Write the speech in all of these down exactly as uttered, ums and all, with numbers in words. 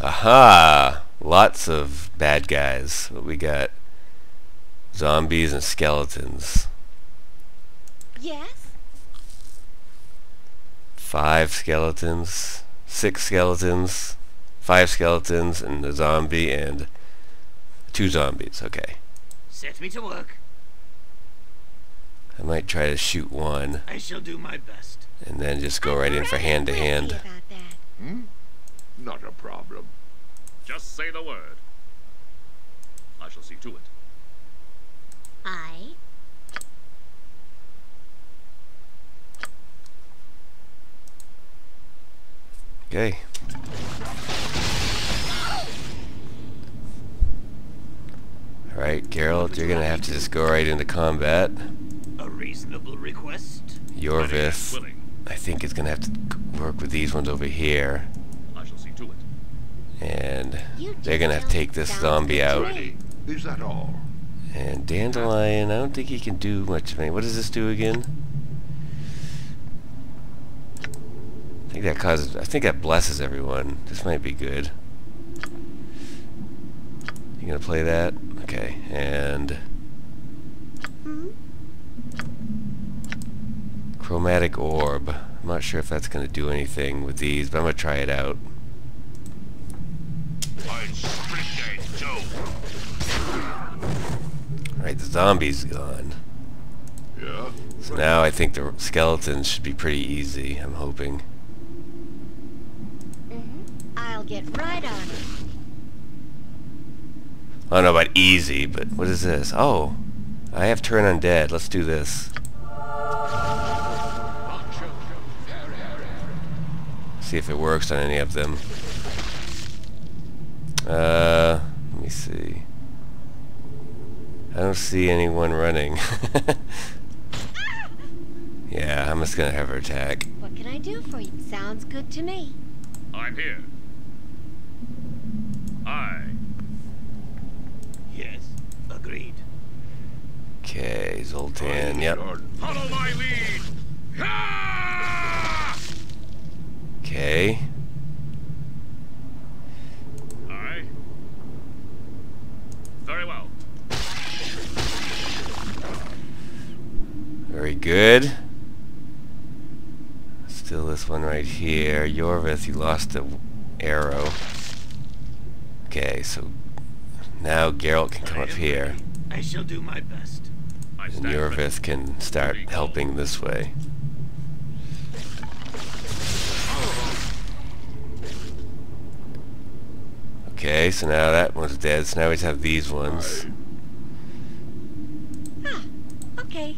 Aha! Lots of bad guys. What we got? Zombies and skeletons. Yes. Five skeletons, six skeletons, five skeletons, and a zombie and two zombies. Okay. Set me to work. I might try to shoot one. I shall do my best. And then just go right in for hand to hand. Hmm? Not a problem. Just say the word. I shall see to it. I. Okay. All right, Geralt, you're gonna have to just go right into combat. A reasonable request. Iorveth, I think, is gonna have to work with these ones over here. And they're gonna have to take this zombie out. Is that all? And Dandelion, I don't think he can do much of anything. What does this do again? I think that causes. I think that blesses everyone. This might be good. You gonna play that? Okay. And chromatic orb. I'm not sure if that's gonna do anything with these, but I'm gonna try it out. Alright, the zombie's gone. Yeah. So now I think the skeletons should be pretty easy, I'm hoping. Mm-hmm. I'll get right on it. I don't know about easy, but what is this? Oh, I have turn undead. Let's do this. See if it works on any of them. Uh, let me see. I don't see anyone running. Yeah, I'm just gonna have her attack. What can I do for you? Sounds good to me. I'm here. I. Yes, agreed. Okay, Zoltan. Yep. Follow my lead. Okay. Very good. Still this one right here. Iorveth, he lost the arrow. Okay, so now Geralt can come up here. I shall do my best. And Iorveth can start helping this way. Okay, so now that one's dead, so now we just have these ones. Ah, okay.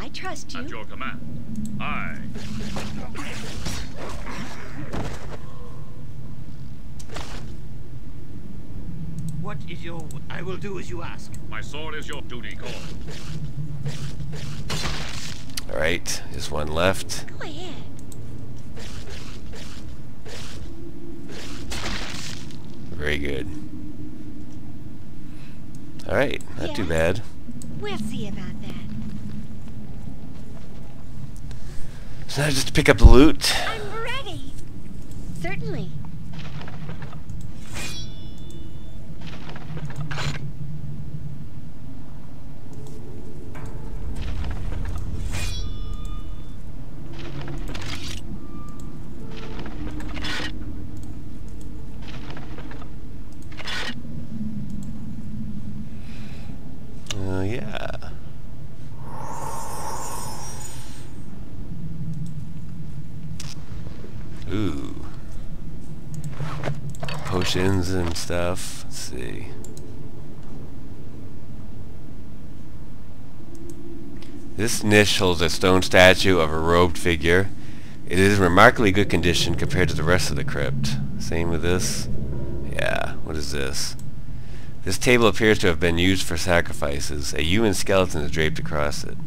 I trust you. At your command. I. What is your... I will do as you ask. My sword is your duty, call. Alright, just one left. Go ahead. Very good. Alright, not yeah. too bad. We'll see about that. So now just to pick up the loot. I'm ready. Certainly. Oh uh, yeah. Ooh. Potions and stuff. Let's see. This niche holds a stone statue of a robed figure. It is in remarkably good condition compared to the rest of the crypt. Same with this. Yeah, what is this? This table appears to have been used for sacrifices. A human skeleton is draped across it.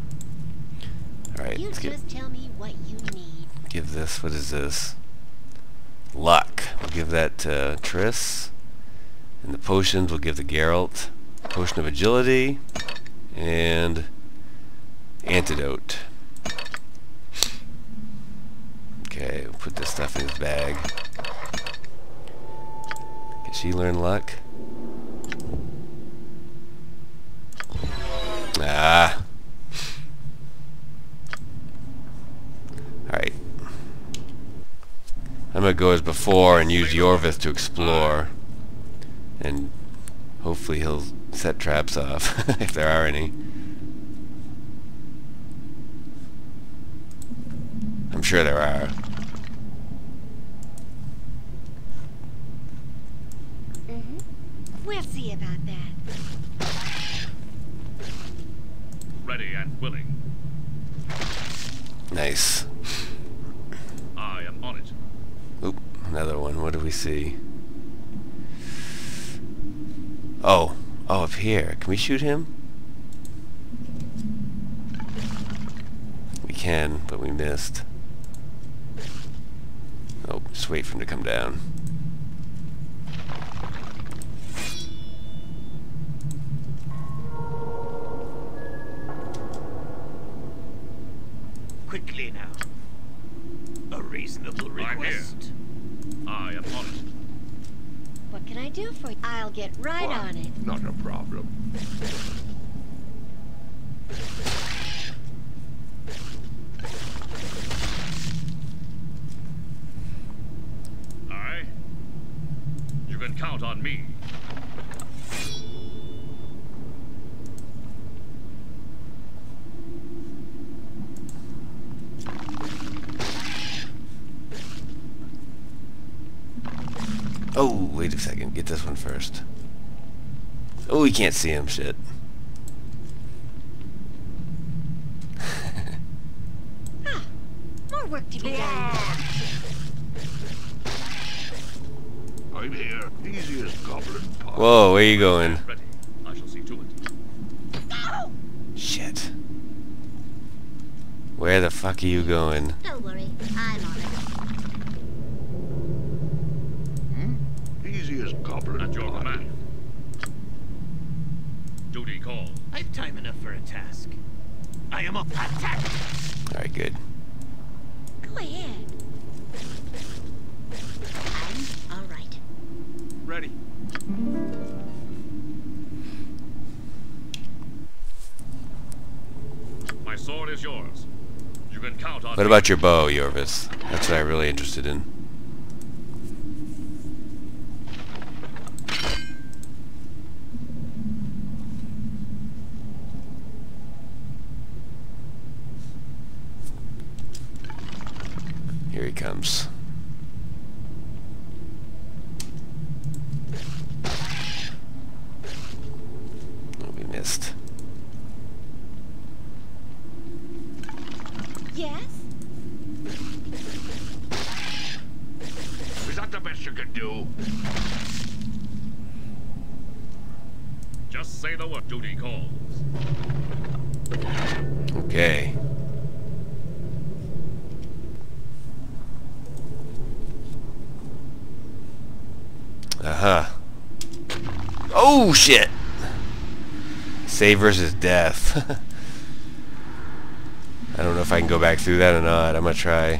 Alright, let's get... You just tell me what you need. Give this... What is this? Luck. We'll give that to Triss. And the potions we'll give to Geralt. Potion of Agility. And... Antidote. Okay, we'll put this stuff in his bag. she learn luck? Ah. Alright. I'm going to go as before and use Iorveth to explore. And hopefully he'll set traps off, if there are any. I'm sure there are. Mm-hmm. We'll see about that. Ready and willing. Nice. I am on it. Oop, another one. What do we see? Oh, oh, up here. Can we shoot him? We can, but we missed. Oh, just wait for him to come down. Quickly now. A reasonable request. I am on it. What can I do for you? I'll get right well, on it. Not a problem. Aye. You can count on me. Oh, wait a second. Get this one first. Oh, we can't see him. Shit. Ah, more work to be done. I'm here. Easy as goblin pie. Whoa, where are you going? Ready. I shall see to it. No! Shit. Where the fuck are you going? Don't worry. I'm on it. At your command. Duty call. I've time enough for a task. I am up. Attack! Alright, good. Go ahead. I'm alright. Ready. My sword is yours. You can count on. What about your bow, Iorveth? That's what I'm really interested in. Here he comes. Oh, we missed. Yes? Was that the best you could do? Just say the word. Duty calls. Okay. Uh-huh. Oh, shit! Save versus death. I don't know if I can go back through that or not. I'm gonna try.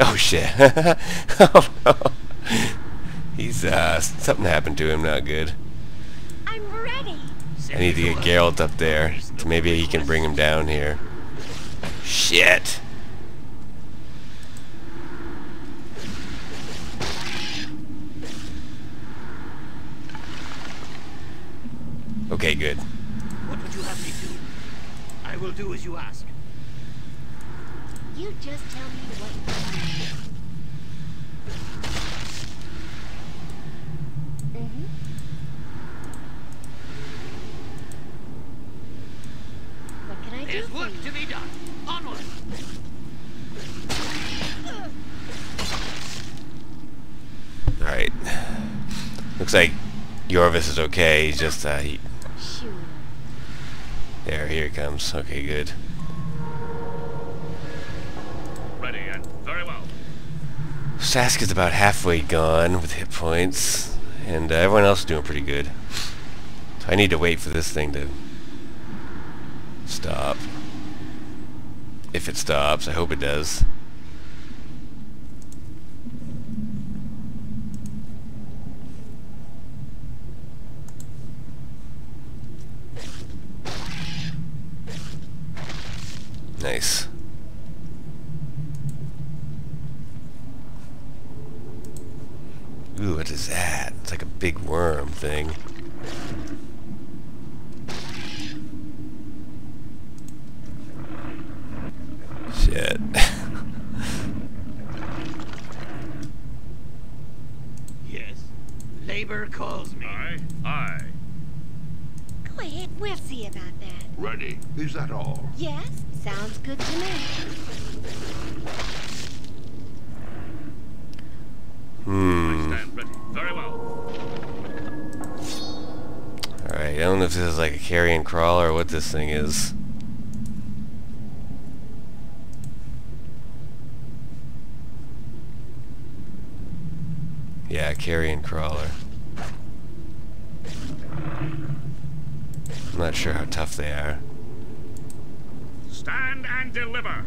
Oh, shit. Oh, no. He's, uh, something happened to him. Not good. I'm ready. I need to get Geralt up there. So maybe he can bring him down here. Shit! Okay, good. What would you have me do? I will do as you ask. You just tell me what you need. Mm-hmm. What can I do? There's work for you? To be done. Onward. All right. Looks like Iorveth is okay. He's just uh, he. There, here it comes. Okay, good. Ready and very well. Sask is about halfway gone with hit points, and uh, everyone else is doing pretty good. So I need to wait for this thing to stop. If it stops, I hope it does. Ooh, what is that? It's like a big worm thing. Shit. Yes. Labor calls me. Aye, aye. Go ahead, we'll see about that. Ready. Is that all? Yes, sounds good to me. Hmm. I stand ready. Very well. Alright, I don't know if this is like a carrion crawler or what this thing is. Yeah, carrion crawler. I'm not sure how tough they are. Stand and deliver.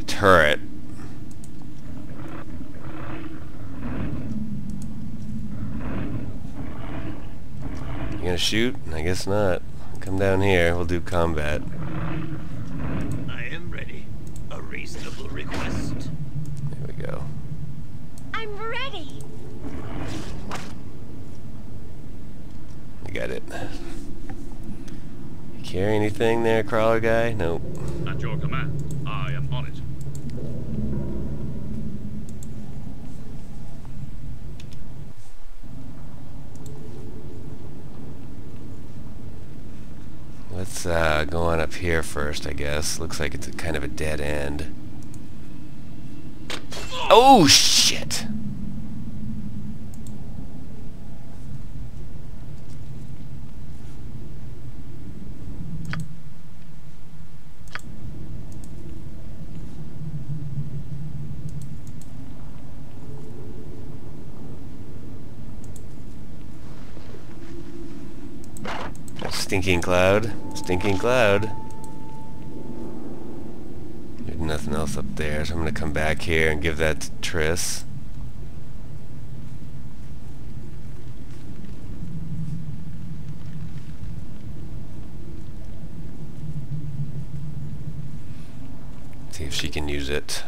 A turret. You gonna shoot? I guess not. Come down here. We'll do combat. I am ready. A reasonable request. There we go. I'm ready. Get it. You carry anything there, crawler guy? Nope. At your command. I am on it. Let's uh, go on up here first, I guess. Looks like it's a kind of a dead end. Oh, shit! Stinking cloud, stinking cloud. There's nothing else up there, so I'm gonna come back here and give that to Triss. See if she can use it.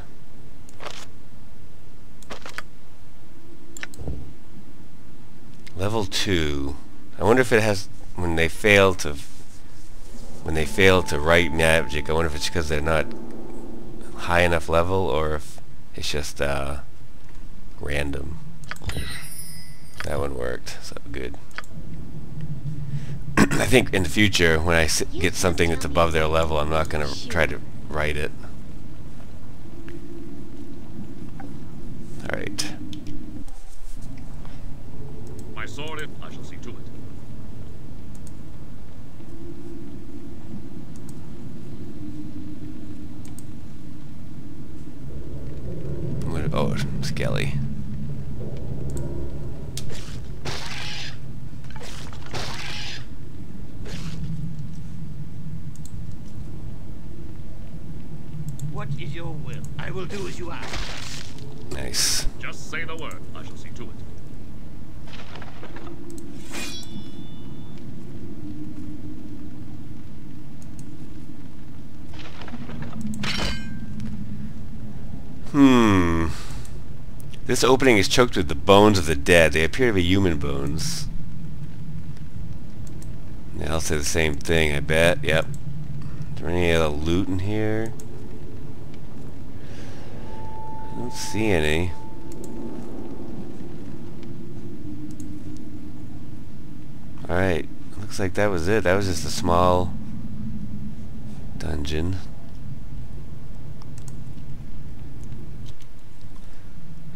Level two. I wonder if it has. When they fail to, when they fail to write magic, I wonder if it's because they're not high enough level, or if it's just uh, random. That one worked, so good. I think in the future, when I s get something that's above their level, I'm not going to try to write it. All right. My sword, I shall see to it. Oh, Skelly. What is your will? I will do as you ask. Nice. Just say the word. I shall see to it. Hmm. This opening is choked with the bones of the dead. They appear to be human bones. They all say the same thing, I bet. Yep. Is there any other loot in here? I don't see any. Alright. Looks like that was it. That was just a small dungeon.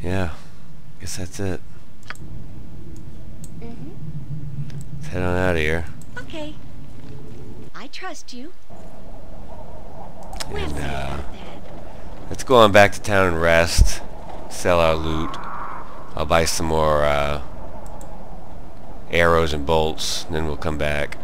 Yeah, I guess that's it. Mm-hmm. Let's head on out of here. Okay. I trust you. And, uh, let's go on back to town and rest. Sell our loot. I'll buy some more uh, arrows and bolts, and then we'll come back.